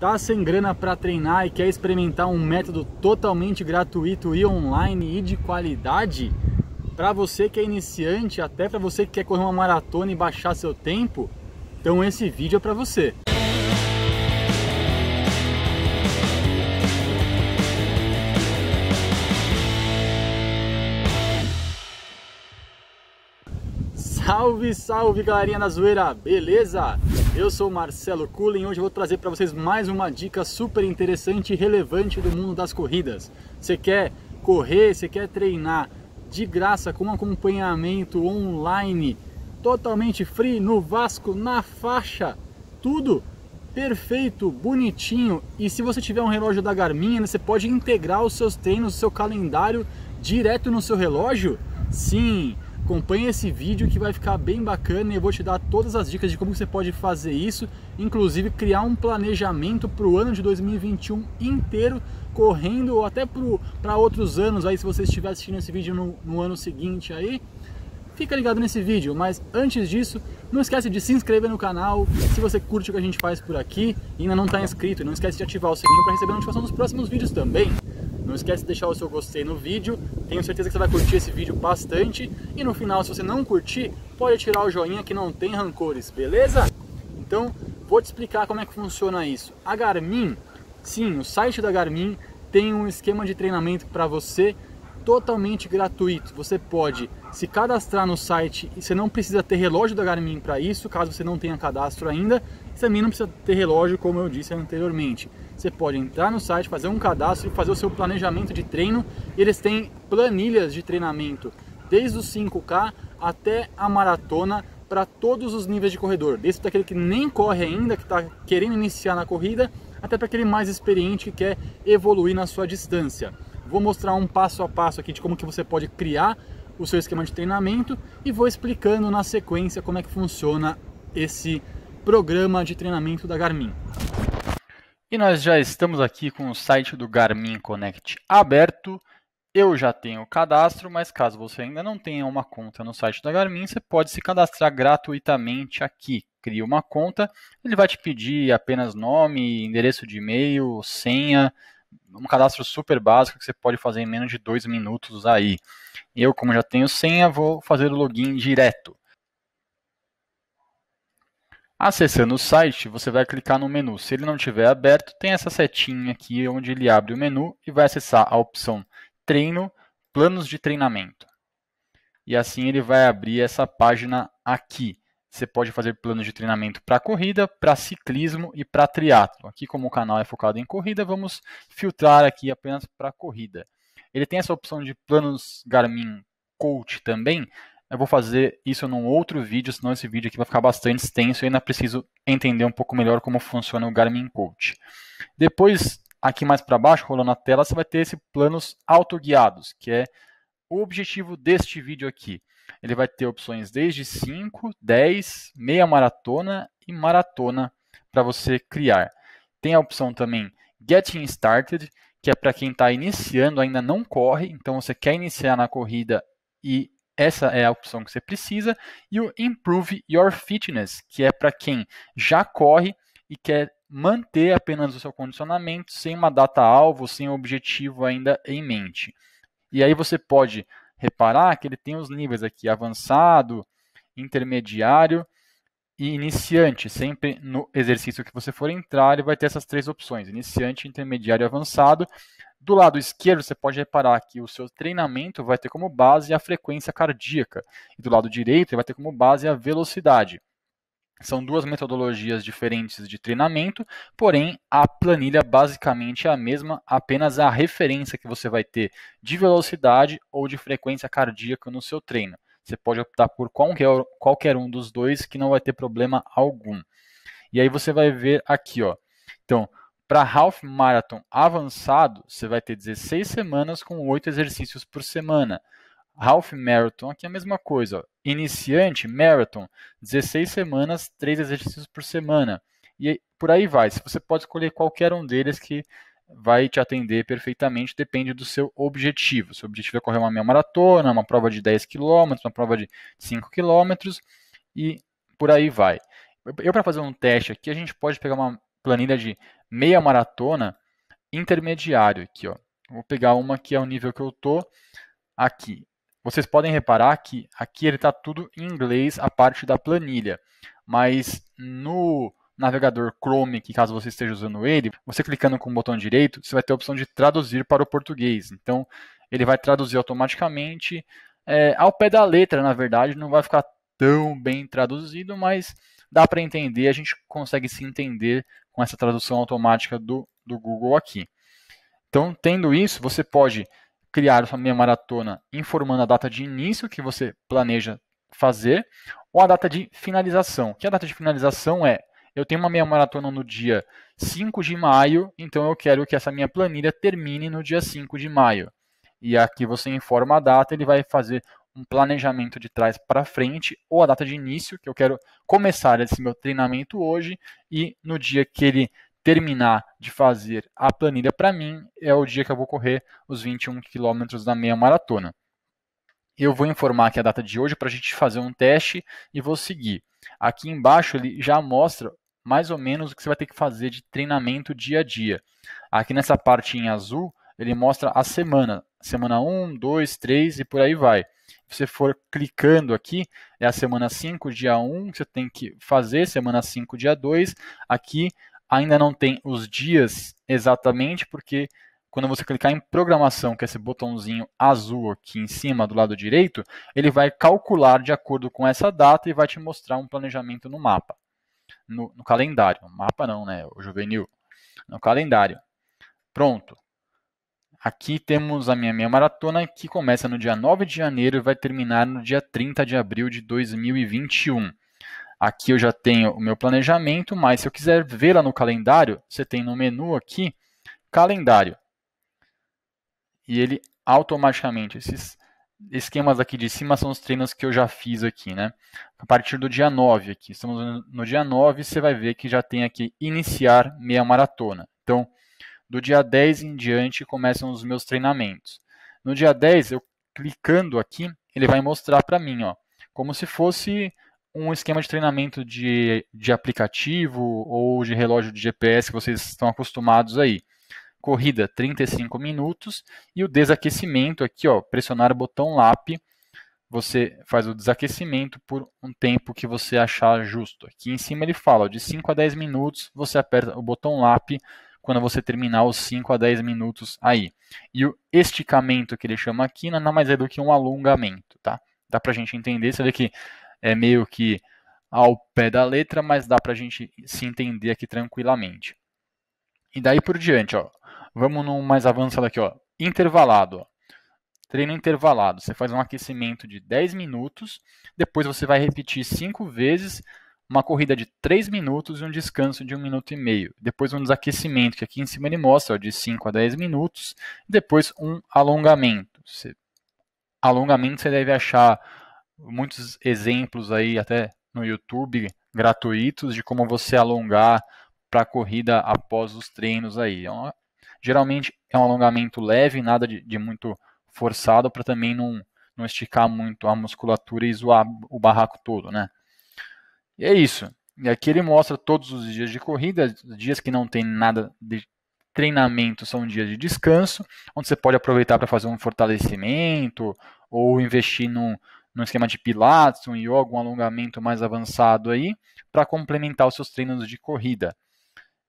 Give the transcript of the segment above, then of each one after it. tá sem grana para treinar e quer experimentar um método totalmente gratuito e online e de qualidade? Para você que é iniciante, até para você que quer correr uma maratona e baixar seu tempo, então esse vídeo é para você. Salve, salve galerinha da zoeira, beleza? Eu sou o Marcelo Kulin e hoje eu vou trazer para vocês mais uma dica super interessante e relevante do mundo das corridas. Você quer correr, você quer treinar de graça com um acompanhamento online, totalmente free, no Vasco, na faixa, tudo perfeito, bonitinho. E se você tiver um relógio da Garmin, você pode integrar os seus treinos, o seu calendário direto no seu relógio? Sim! Acompanhe esse vídeo que vai ficar bem bacana e eu vou te dar todas as dicas de como você pode fazer isso, inclusive criar um planejamento para o ano de 2021 inteiro, correndo, ou até para outros anos, aí se você estiver assistindo esse vídeo no ano seguinte aí. Fica ligado nesse vídeo, mas antes disso, não esquece de se inscrever no canal, se você curte o que a gente faz por aqui e ainda não está inscrito, não esquece de ativar o sininho para receber a notificação dos próximos vídeos também. Não esquece de deixar o seu gostei no vídeo, tenho certeza que você vai curtir esse vídeo bastante e no final, se você não curtir, pode tirar o joinha que não tem rancores, beleza? Então, vou te explicar como é que funciona isso. A Garmin, sim, o site da Garmin tem um esquema de treinamento para você, totalmente gratuito. Você pode se cadastrar no site e você não precisa ter relógio da Garmin para isso, caso você não tenha cadastro ainda. Você também não precisa ter relógio, como eu disse anteriormente. Você pode entrar no site, fazer um cadastro e fazer o seu planejamento de treino. Eles têm planilhas de treinamento, desde os 5K até a maratona, para todos os níveis de corredor, desde aquele que nem corre ainda, que está querendo iniciar na corrida, até para aquele mais experiente que quer evoluir na sua distância. Vou mostrar um passo a passo aqui de como que você pode criar o seu esquema de treinamento e vou explicando na sequência como é que funciona esse programa de treinamento da Garmin. E nós já estamos aqui com o site do Garmin Connect aberto. Eu já tenho o cadastro, mas caso você ainda não tenha uma conta no site da Garmin, você pode se cadastrar gratuitamente aqui. Cria uma conta, ele vai te pedir apenas nome, endereço de e-mail, senha. Um cadastro super básico que você pode fazer em menos de 2 minutos aí. Eu, como já tenho senha, vou fazer o login direto. Acessando o site, você vai clicar no menu. Se ele não estiver aberto, tem essa setinha aqui onde ele abre o menu e vai acessar a opção Treino, Planos de Treinamento. E assim ele vai abrir essa página aqui. Você pode fazer planos de treinamento para corrida, para ciclismo e para triatlo. Aqui, como o canal é focado em corrida, vamos filtrar aqui apenas para corrida. Ele tem essa opção de planos Garmin Coach também. Eu vou fazer isso num outro vídeo, senão esse vídeo aqui vai ficar bastante extenso e ainda preciso entender um pouco melhor como funciona o Garmin Coach. Depois, aqui mais para baixo, rolando a tela, você vai ter esse planos autoguiados, que é o objetivo deste vídeo aqui. Ele vai ter opções desde 5, 10, meia maratona e maratona para você criar. Tem a opção também Getting Started, que é para quem está iniciando, ainda não corre, então você quer iniciar na corrida e essa é a opção que você precisa. E o Improve Your Fitness, que é para quem já corre e quer manter apenas o seu condicionamento sem uma data-alvo, sem um objetivo ainda em mente. E aí você pode reparar que ele tem os níveis aqui, avançado, intermediário e iniciante. Sempre no exercício que você for entrar, ele vai ter essas 3 opções, iniciante, intermediário e avançado. Do lado esquerdo, você pode reparar que o seu treinamento vai ter como base a frequência cardíaca. E do lado direito, ele vai ter como base a velocidade. São 2 metodologias diferentes de treinamento, porém a planilha basicamente é a mesma, apenas a referência que você vai ter de velocidade ou de frequência cardíaca no seu treino. Você pode optar por qualquer um dos dois que não vai ter problema algum. E aí você vai ver aqui, ó. Então, para Half Marathon avançado, você vai ter 16 semanas com 8 exercícios por semana. Half Marathon, aqui é a mesma coisa, ó. Iniciante, Marathon, 16 semanas, 3 exercícios por semana. E por aí vai, você pode escolher qualquer um deles que vai te atender perfeitamente, depende do seu objetivo. Se o objetivo é correr uma meia maratona, uma prova de 10 km, uma prova de 5 km e por aí vai. Eu, para fazer um teste aqui, a gente pode pegar uma planilha de meia maratona intermediário aqui, ó. Vou pegar uma que é o nível que eu tô aqui. Vocês podem reparar que aqui ele está tudo em inglês, a parte da planilha. Mas no navegador Chrome, que caso você esteja usando ele, você clicando com o botão direito, você vai ter a opção de traduzir para o português. Então, ele vai traduzir automaticamente. Ao pé da letra, na verdade, não vai ficar tão bem traduzido, mas dá para entender, a gente consegue se entender com essa tradução automática do Google aqui. Então, tendo isso, você pode criar sua meia maratona informando a data de início que você planeja fazer ou a data de finalização. Que a data de finalização é, eu tenho uma meia maratona no dia 5 de maio, então eu quero que essa minha planilha termine no dia 5 de maio. E aqui você informa a data, ele vai fazer um planejamento de trás para frente ou a data de início, que eu quero começar esse meu treinamento hoje e no dia que ele terminar de fazer a planilha para mim, é o dia que eu vou correr os 21 quilômetros da meia maratona. Eu vou informar aqui a data de hoje para a gente fazer um teste e vou seguir. Aqui embaixo ele já mostra mais ou menos o que você vai ter que fazer de treinamento dia a dia. Aqui nessa parte em azul, ele mostra a semana. Semana 1, 2, 3 e por aí vai. Se você for clicando aqui, é a semana 5, dia 1, que você tem que fazer. Semana 5, dia 2. Aqui ainda não tem os dias exatamente, porque quando você clicar em programação, que é esse botãozinho azul aqui em cima do lado direito, ele vai calcular de acordo com essa data e vai te mostrar um planejamento no mapa, no calendário. Mapa não, né, o juvenil. No calendário. Pronto. Aqui temos a minha meia maratona, que começa no dia 9 de janeiro e vai terminar no dia 30 de abril de 2021. Aqui eu já tenho o meu planejamento, mas se eu quiser vê-la no calendário, você tem no menu aqui, calendário. E ele automaticamente, esses esquemas aqui de cima são os treinos que eu já fiz aqui, né? A partir do dia 9 aqui, estamos no dia 9, você vai ver que já tem aqui iniciar meia maratona. Então, do dia 10 em diante começam os meus treinamentos. No dia 10, eu clicando aqui, ele vai mostrar para mim, ó, como se fosse um esquema de treinamento de aplicativo ou de relógio de GPS que vocês estão acostumados aí. Corrida, 35 minutos. E o desaquecimento aqui, ó, pressionar o botão LAP. Você faz o desaquecimento por um tempo que você achar justo. Aqui em cima ele fala, ó, de 5 a 10 minutos, você aperta o botão LAP quando você terminar os 5 a 10 minutos aí. E o esticamento que ele chama aqui nada mais é do que um alongamento, tá? Dá pra gente entender, você vê que é meio que ao pé da letra, mas dá para a gente se entender aqui tranquilamente. E daí por diante, ó, vamos no mais avançado aqui, ó, intervalado. Ó. Treino intervalado, você faz um aquecimento de 10 minutos, depois você vai repetir 5 vezes, uma corrida de 3 minutos e um descanso de 1 minuto e meio. Depois um desaquecimento, que aqui em cima ele mostra, ó, de 5 a 10 minutos, depois um alongamento. Alongamento você deve achar muitos exemplos aí até no YouTube gratuitos de como você alongar para a corrida após os treinos aí. Geralmente é um alongamento leve, nada de muito forçado para também não esticar muito a musculatura e zoar o barraco todo, né? E é isso. E aqui ele mostra todos os dias de corrida, dias que não tem nada de treinamento são dias de descanso, onde você pode aproveitar para fazer um fortalecimento ou investir num esquema de pilates, um yoga, um alongamento mais avançado aí, para complementar os seus treinos de corrida.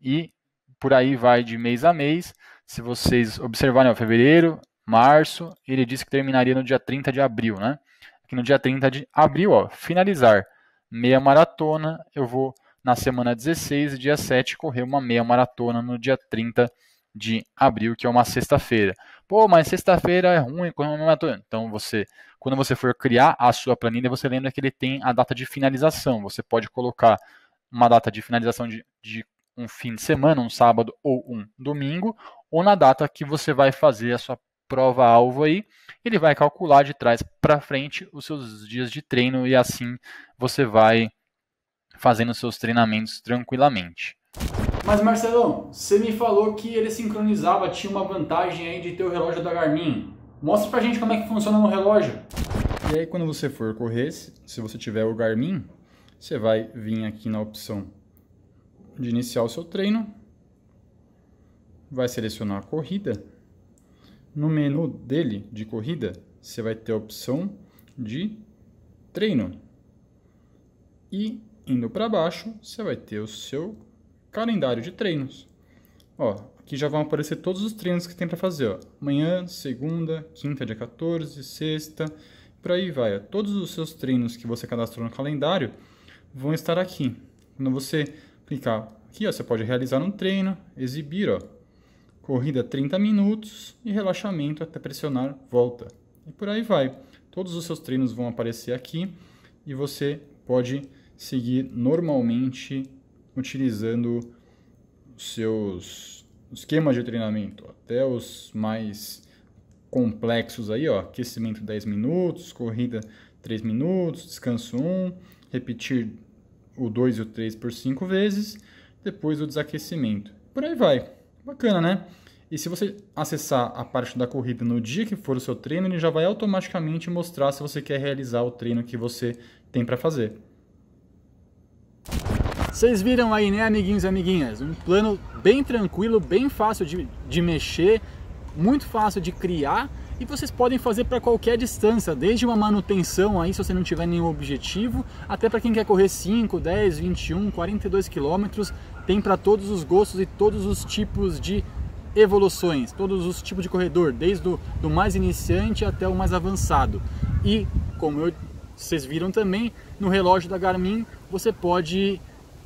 E por aí vai de mês a mês. Se vocês observarem, ó, fevereiro, março, ele disse que terminaria no dia 30 de abril, né? Aqui no dia 30 de abril, ó, finalizar meia maratona, eu vou na semana 16, dia 7, correr uma meia maratona no dia 30 de abril, que é uma sexta-feira. Pô, mas sexta-feira é ruim, correr uma meia maratona. Então você, quando você for criar a sua planilha, você lembra que ele tem a data de finalização. Você pode colocar uma data de finalização de um fim de semana, um sábado ou um domingo, ou na data que você vai fazer a sua prova-alvo aí. Ele vai calcular de trás para frente os seus dias de treino e assim você vai fazendo seus treinamentos tranquilamente. Mas Marcelão, você me falou que ele sincronizava, tinha uma vantagem aí de ter o relógio da Garmin. Mostra pra gente como é que funciona no relógio. E aí quando você for correr, se você tiver o Garmin, você vai vir aqui na opção de iniciar o seu treino. vai selecionar a corrida. No menu dele de corrida, você vai ter a opção de treino. E indo para baixo, você vai ter o seu calendário de treinos. Ó, aqui já vão aparecer todos os treinos que tem para fazer. Ó. Manhã, segunda, quinta dia 14, sexta, por aí vai. Ó. Todos os seus treinos que você cadastrou no calendário vão estar aqui. Quando você clicar aqui, ó, você pode realizar um treino, exibir, ó, corrida 30 minutos e relaxamento até pressionar volta. E por aí vai. Todos os seus treinos vão aparecer aqui e você pode seguir normalmente utilizando os seus esquemas de treinamento, ó, até os mais complexos aí, ó, aquecimento 10 minutos, corrida 3 minutos, descanso 1, repetir o 2 e o 3 por 5 vezes, depois o desaquecimento. Por aí vai. Bacana, né? E se você acessar a parte da corrida no dia que for o seu treino, ele já vai automaticamente mostrar se você quer realizar o treino que você tem para fazer. Vocês viram aí, né, amiguinhos e amiguinhas? Um plano bem tranquilo, bem fácil de mexer, muito fácil de criar. E vocês podem fazer para qualquer distância, desde uma manutenção aí, se você não tiver nenhum objetivo, até para quem quer correr 5, 10, 21, 42 quilômetros, tem para todos os gostos e todos os tipos de evoluções, todos os tipos de corredor, desde do mais iniciante até o mais avançado. E, como vocês viram também, no relógio da Garmin, você pode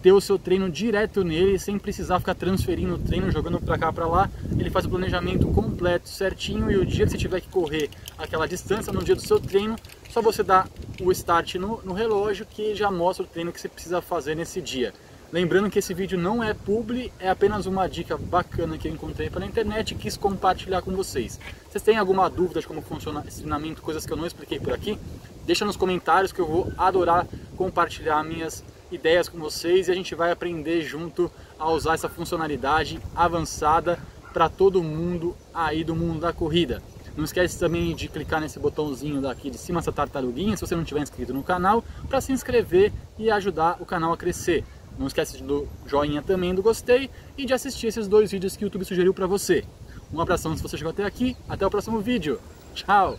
ter o seu treino direto nele, sem precisar ficar transferindo o treino, jogando para cá, para lá. Ele faz o planejamento completo, certinho, e o dia que você tiver que correr aquela distância, no dia do seu treino, só você dá o start no relógio, que já mostra o treino que você precisa fazer nesse dia. Lembrando que esse vídeo não é publi, é apenas uma dica bacana que eu encontrei pela internet e quis compartilhar com vocês. Vocês têm alguma dúvida de como funciona esse treinamento, coisas que eu não expliquei por aqui? Deixa nos comentários que eu vou adorar compartilhar minhas ideias com vocês e a gente vai aprender junto a usar essa funcionalidade avançada para todo mundo aí do mundo da corrida. Não esquece também de clicar nesse botãozinho daqui de cima, essa tartaruguinha, se você não tiver inscrito no canal, para se inscrever e ajudar o canal a crescer. Não esquece do joinha também, do gostei e de assistir esses dois vídeos que o YouTube sugeriu para você. Um abração se você chegou até aqui, até o próximo vídeo. Tchau!